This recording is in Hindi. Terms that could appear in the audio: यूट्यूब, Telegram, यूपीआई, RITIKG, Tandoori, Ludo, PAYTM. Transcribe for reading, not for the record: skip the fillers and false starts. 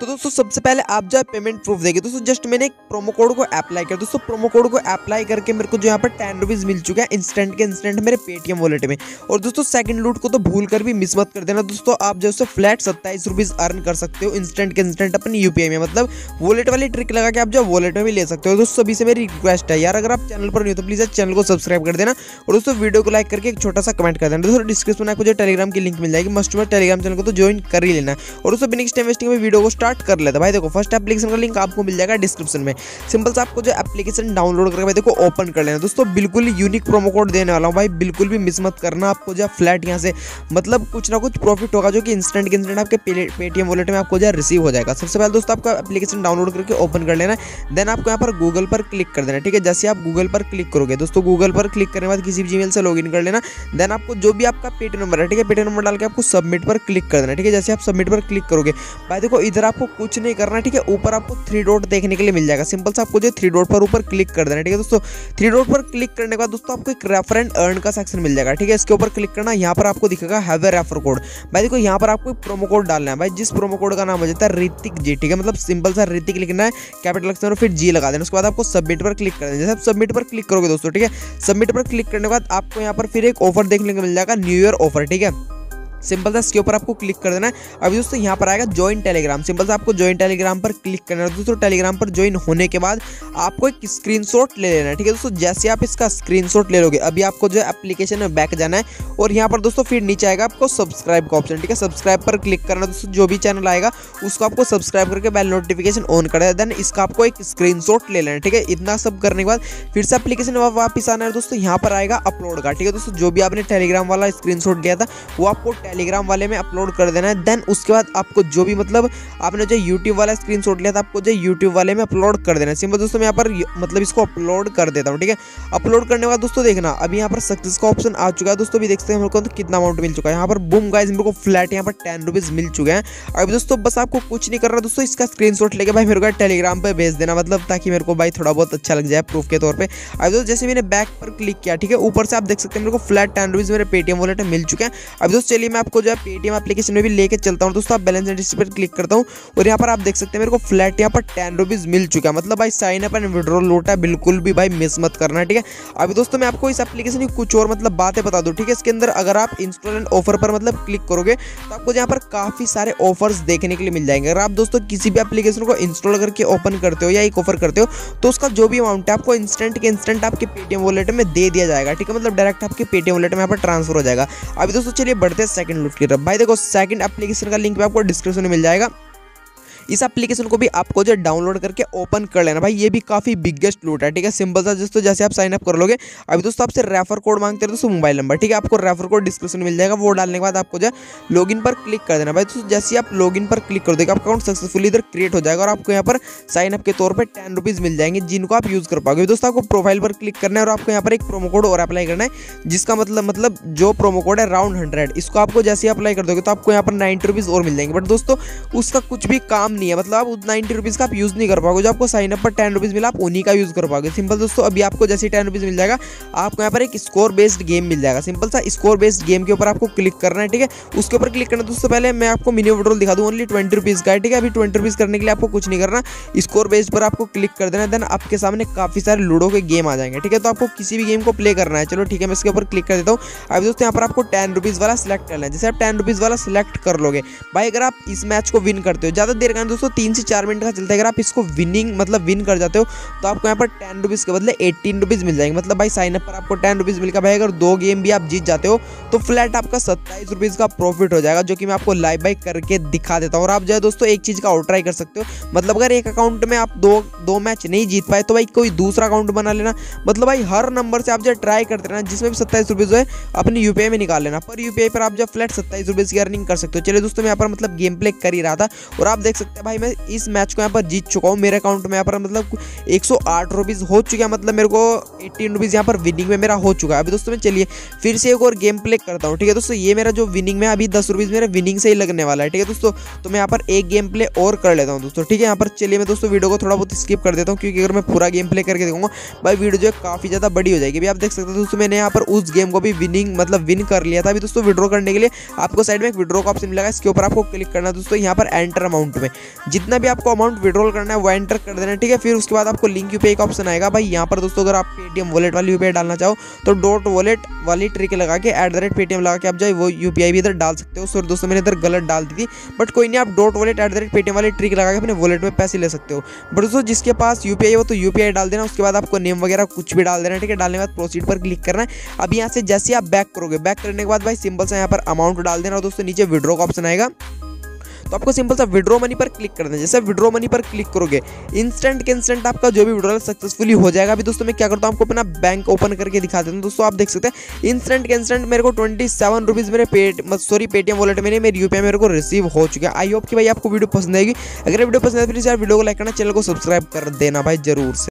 तो दोस्तों सबसे पहले आप जो है पेमेंट प्रूफ देंगे दोस्तों, जस्ट मैंने एक प्रोमो कोड को अप्लाई किया। दोस्तों प्रोमो कोड को अप्लाई करके मेरे को जो यहाँ पर 10 रुपीज़ मिल चुका है इंस्टेंट के इंस्टेंट मेरे पेटीएम वॉलेट में। और दोस्तों सेकंड लूट को तो भूल कर भी मिस मत कर देना दोस्तों, आप जो है फ्लैट 27 रुपीज़ अर्न कर सकते हो इंस्टेंट के इंस्टेंट अपनी यूपीआई में, मतलब वॉलेट वाली ट्रिक लगा के आप जो वॉलेट में भी ले सकते हो। दोस्तों सभी से मेरी रिक्वेस्ट है यार, अगर आप चैनल पर नहीं हो तो प्लीज़ चैनल को सब्सक्राइब कर देना और दोस्तों वीडियो को लाइक करके एक छोटा सा कमेंट कर देना। दोस्तों डिस्क्रिप्शन में आपको जो टेलीग्राम की लिंक मिल जाएगी, मस्ट में टेलीग्राम चैनल को तो ज्वाइन कर ही लेना। और दोस्तों बिना टाइम वेस्टिंग में वीडियो को स्टार्ट कर लेता भाई। देखो फर्स्ट एप्लीकेशन का लिंक आपको मिल जाएगा डिस्क्रिप्शन में, सिंपल से आपको जो एप्लीकेशन डाउनलोड करके भाई देखो ओपन कर लेना। दोस्तों बिल्कुल यूनिक प्रोमो कोड देने वाला हूँ भाई, बिल्कुल भी मिस मत करना। आपको जो फ्लैट यहाँ से मतलब कुछ ना कुछ प्रॉफिट होगा जो कि इंस्टेंट के इंस्टेंट आपके पेटीएम वॉलेट में आपको जो रिसीव हो जाएगा। सबसे पहले दोस्तों आपको एप्लीकेशन डाउनलोड करके ओपन कर लेना, देन आपको यहाँ पर गूगल पर क्लिक कर देना। ठीक है, जैसे आप गूगल पर क्लिक करोगे दोस्तों, गूगल पर क्लिक करने के बाद किसी भी जीमेल से लॉग इन कर लेना। देन आपको जो भी आपका पेटीएम नंबर है, ठीक है, पेटीएम नंबर डाल के आपको सबमिट पर क्लिक कर देना। ठीक है, जैसे आप सबमिट पर क्लिक करोगे भाई देखो इधर आपको कुछ नहीं करना। ठीक है, ऊपर आपको 3 डॉट देखने के लिए मिल जाएगा, सिंपल से आपको जो 3 डॉट पर ऊपर क्लिक कर देना। ठीक है दोस्तों, 3 डॉट पर क्लिक करने के बाद दोस्तों आपको एक रेफरेंट अर्न का सेक्शन मिल जाएगा। ठीक है, इसके ऊपर क्लिक करना, यहाँ पर आपको दिखेगा हैव ए रेफर कोड। भाई देखो यहाँ पर आपको एक प्रोमो कोड डालना है भाई, जिस प्रोमो कोड का नाम हो जाता है RITIKG। ठीक है, मतलब सिंपल सा RITIK लिखना है, कैपिटल अक्षर में फिर G लगा देना। उसके बाद आपको सबमिट पर क्लिक कर देना। जैसे आप सबमिट पर क्लिक करोगे दोस्तों, ठीक है, सबमिट पर क्लिक करने के बाद आपको यहाँ पर फिर एक ऑफर देखने को मिल जाएगा, न्यू ईयर ऑफर। ठीक है, सिंपल सा इसके ऊपर आपको क्लिक कर देना है। अभी दोस्तों यहाँ पर आएगा ज्वाइन टेलीग्राम, सिंपल सा आपको ज्वाइन टेलीग्राम पर क्लिक करना है। दोस्तों टेलीग्राम पर ज्वाइन होने के बाद आपको एक स्क्रीनशॉट ले लेना है। ठीक है दोस्तों, जैसे आप इसका स्क्रीनशॉट ले लोगे अभी आपको जो है एप्लीकेशन में बैक जाना है और यहाँ पर दोस्तों फिर नीचे आएगा आपको सब्सक्राइब का ऑप्शन। ठीक है, सब्सक्राइब पर क्लिक करना है। दोस्तों जो भी चैनल आएगा उसको आपको सब्सक्राइब करके बेल नोटिफिकेशन ऑन करना है, देन इसका आपको एक स्क्रीनशॉट ले लेना है। ठीक है, इतना सब करने के बाद फिर से एप्लीकेशन में वापस आना है। दोस्तों यहाँ पर आएगा अपलोड का। ठीक है दोस्तों, जो भी आपने टेलीग्राम वाला स्क्रीनशॉट लिया था वो आपको टेलीग्राम वाले में अपलोड कर देना है। देन उसके बाद आपको जो भी मतलब आपने जो यूट्यूब वाला स्क्रीनशॉट लिया था आपको जो यूट्यूब वाले में अपलोड कर देना है। सिंपल दोस्तों मैं यहाँ पर मतलब इसको अपलोड कर देता हूँ। ठीक है, अपलोड करने के बाद दोस्तों देखना अभी यहाँ पर सक्सेस का ऑप्शन आ चुका है। दोस्तों भी देखते हैं मेरे को तो कितना अमाउंट मिल चुका है। यहाँ पर बूम गाइज मेरे को फ्लैट यहाँ पर 10 रुपीज़ मिल चुके हैं। अभी दोस्तों बस आपको कुछ नहीं कर रहा दोस्तों, इसका स्क्रीनशॉट लेके भाई मेरे को टेलीग्राम पर भेज देना, मतलब ताकि मेरे को भाई थोड़ा बहुत अच्छा लग जाए प्रूफ के तौर पर। अभी दोस्तों जैसे मैंने बैक पर क्लिक किया, ठीक है, ऊपर से आप देख सकते हैं मेरे को फ्लैट 10 रुपीज़ मेरे पेटीएम वॉलेट में मिल चुके हैं। अभी दोस्तों चलिए मैं आपको जो है पेटीएम एप्लीकेशन में भी लेके चलता हूँ। दोस्तों आप बैलेंस एंड हिस्ट्री पर क्लिक करता हूँ और यहाँ पर आप देख सकते हैं मेरे को फ्लैट यहाँ पर 10 रुपीज़ मिल चुका है, मतलब भाई साइन अप एंड विड्रॉल लूटा बिल्कुल भी भाई मिस मत करना। ठीक है, अभी दोस्तों मैं आपको इस एप्लीकेशन की कुछ और मतलब बातें बता दूँ। ठीक है, इसके अंदर अगर आप इंस्टॉल एंड ऑफर पर मतलब क्लिक करोगे तो आपको यहाँ पर काफ़ी सारे ऑफर्स देखने के लिए मिल जाएंगे। अगर आप दोस्तों किसी भी एप्लीकेशन को इंस्टॉल करके ओपन करते हो या एक ऑफर करते हो तो उसका जो भी अमाउंट है आपको इंस्टेंट के इंस्टेंट आपके पेटीएम वॉलेट में दे दिया जाएगा। ठीक है, मतलब डायरेक्ट आपके पेटीएम वॉलेट में यहाँ पर ट्रांसफर हो जाएगा। अभी दोस्तों चलिए बढ़ते हैं सेकंड लूट की तरफ। भाई देखो सेकंड एप्लीकेशन का लिंक भी आपको डिस्क्रिप्शन में मिल जाएगा। इस एप्लीकेशन को भी आपको जो डाउनलोड करके ओपन कर लेना भाई, ये भी काफ़ी बिगेस्ट लूट है। ठीक है, सिंपल सा दोस्तों जैसे आप साइन अप कर लोगे अभी दोस्तों आपसे रेफर कोड मांगते हैं दोस्तों, मोबाइल नंबर। ठीक है, आपको रेफर कोड डिस्क्रिप्शन मिल जाएगा, वो डालने के बाद आपको जो लॉगिन पर क्लिक कर देना भाई। दोस्तों जैसे आप लॉगिन पर क्लिक कर दोगे आपका अकाउंट सक्सेसफुली इधर क्रिएट हो जाएगा और आपको यहाँ पर साइन अप के तौर पर 10 रुपीज़ मिल जाएंगे जिनको आप यूज़ कर पाओगे। दोस्तों आपको प्रोफाइल पर क्लिक करना है और आपको यहाँ पर एक प्रोमो कोड और अप्लाई करना है, जिसका मतलब जो प्रोमो कोड है राउंड 100, इसको आपको जैसे अप्लाई कर दोगे तो आपको यहाँ पर 90 रुपीज़ और मिल जाएंगे। बट दोस्तों उसका कुछ भी काम नहीं है, मतलब आप 90 रुपीज़ का आप यूज़ नहीं कर पाओगे। जो आपको साइन अप पर 10 रुपीज़ मिला आप उन्हीं का यूज़ कर पाओगे। सिंपल दोस्तों अभी आपको जैसे 10 रुपीज़ मिल जाएगा आपको यहाँ पर एक स्कोर बेस्ड गेम मिल जाएगा। सिंपल सा स्कोर बेस्ड गेम के ऊपर आपको क्लिक करना है। ठीक है, उसके ऊपर क्लिक करना दोस्तों पहले मैं आपको मिनी विड्रॉल दिखा दूँ, ओनली 20 रुपीज़ का है। ठीक है, अभी 20 रुपीज़ करने के लिए आपको कुछ नहीं करना, स्कोर बेस्ड पर आपको क्लिक कर देना, देन आपके सामने काफ़ी सारे लूडो के गेम आ जाएंगे। ठीक है, तो आपको किसी भी गेम को प्ले करना है। चलो ठीक है, मैं इसके ऊपर क्लिक कर देता हूँ। अभी दोस्तों यहाँ पर आपको 10 रुपीज़ वाला सिलेक्ट करना है। जैसे आप 10 रुपीज़ वाला सिलेक्ट कर लोगे भाई, अगर आप इस मैच को विन करते हो, ज़्यादा देर दोस्तों 3 से 4 मिनट का चलता है, अगर आप इसको विन कर जाते हो तो आपको यहाँ पर 10 रुपीज़ के बदले 18 रुपीज़ मिल जाएंगे। मतलब भाई साइन अप पर आपको 10 रुपीज़ मिलकर भाई अगर 2 गेम भी आप जीत जाते हो तो फ्लैट आपका 27 रुपीज़ का प्रॉफिट हो जाएगा, जो कि मैं आपको लाइव बाई करके दिखा देता हूँ। और आप जो है दोस्तों एक चीज़ का और ट्राई कर सकते हो, मतलब अगर एक अकाउंट में आप दो मैच नहीं जीत पाए तो भाई कोई दूसरा अकाउंट बना लेना, मतलब भाई हर नंबर से आप जो ट्राई करते रहना, जिसमें भी 27 रुपीज़ है अपनी यूपीआई में निकाल लेना। पर यूपीआई पर आप जो फ्लैट 27 रुपीज़ की अर्निंग कर सकते हो। चलिए दोस्तों मैं यहाँ पर मतलब गेम प्ले कर ही रहा था और आप देख सकते हैं भाई मैं इस मैच को यहाँ पर जीत चुका हूँ। मेरे अकाउंट में यहाँ पर मतलब 108 रुपीज़ हो चुके हैं, मतलब मेरे को 18 रुपीज़ यहाँ पर विनिंग में मेरा हो चुका है। अभी दोस्तों मैं चलिए फिर से एक और गेम प्ले करता हूँ। ठीक है दोस्तों, ये मेरा जो विनिंग में अभी 10 रुपीज़ मेरा विनिंग से ही लगने वाला है। ठीक है दोस्तों, तो मैं यहाँ पर एक गेम प्ले और कर लेता हूँ दोस्तों। ठीक है, यहाँ पर चलिए मैं दोस्तों वीडियो को थोड़ा बहुत स्किप कर देता हूँ, क्योंकि अगर मैं पूरा गेम प्ले करके देखूँगा भाई वीडियो जो है काफ़ी ज़्यादा बड़ी हो जाएगी। अभी आप देख सकते हैं दोस्तों मैंने यहाँ पर उस गेम को भी विनिंग मतलब विन कर लिया था। अभी दोस्तों विड्रॉ करने के लिए आपको साइड में एक विड्रॉ का ऑप्शन मिलेगा, इसके ऊपर आपको क्लिक करना दोस्तों यहाँ पर एंटर अमाउंट में। जितना भी आपको अमाउंट विड्रॉल करना है वो एंटर कर देना, ठीक है। फिर उसके बाद आपको लिंक यूपीआई का ऑप्शन आएगा भाई। यहाँ पर दोस्तों अगर आप पेटीएम वॉलेट वाली यूपीआई डालना चाहो तो डॉट वॉलेट वाली ट्रिक लगा के @paytm लगा के आप जो वो यूपीआई भी इधर डाल सकते हो। सॉरी दोस्तों मैंने इधर गलत डाल दी थी, बट कोई नहीं, आप डॉट वॉलेट @paytm वाली ट्रिक लगा के अपने वॉलेट में पैसे ले सकते हो। बट दोस्तों जिसके पास यूपीआई हो तो यूपीआई डाल देना, उसके बाद आपको नेम वगैरह कुछ भी डाल देना, ठीक है। डालने के बाद प्रोसीड पर क्लिक करना है। अब यहाँ से जैसे आप बैक करोगे, बैक करने के बाद भाई सिंपल सा यहाँ पर अमाउंट डाल देना और दोस्तों नीचे विड्रॉ का ऑप्शन आएगा तो आपको सिंपल सा विड्रॉ मनी पर क्लिक करना है। जैसे विड्रॉ मनी पर क्लिक करोगे इंस्टेंट के इंस्टेंट आपका जो भी विड्रॉल सक्सेसफुली हो जाएगा। अभी दोस्तों मैं क्या करता हूँ आपको अपना बैंक ओपन करके दिखा देता हूँ। दोस्तों आप देख सकते हैं इंस्टेंट के इंस्टेंट मेरे को 27 रुपीज़ मेरे पेटीएम वॉलेट में मेरे यूपीआई मेरे को रिसीव हो चुका है। आई होप कि भाई आपको वीडियो पसंद आएगी। अगर वीडियो पसंद आए तो प्लीज़ यार वीडियो को लाइक करना, चैनल को सब्सक्राइब कर देना भाई जरूर से।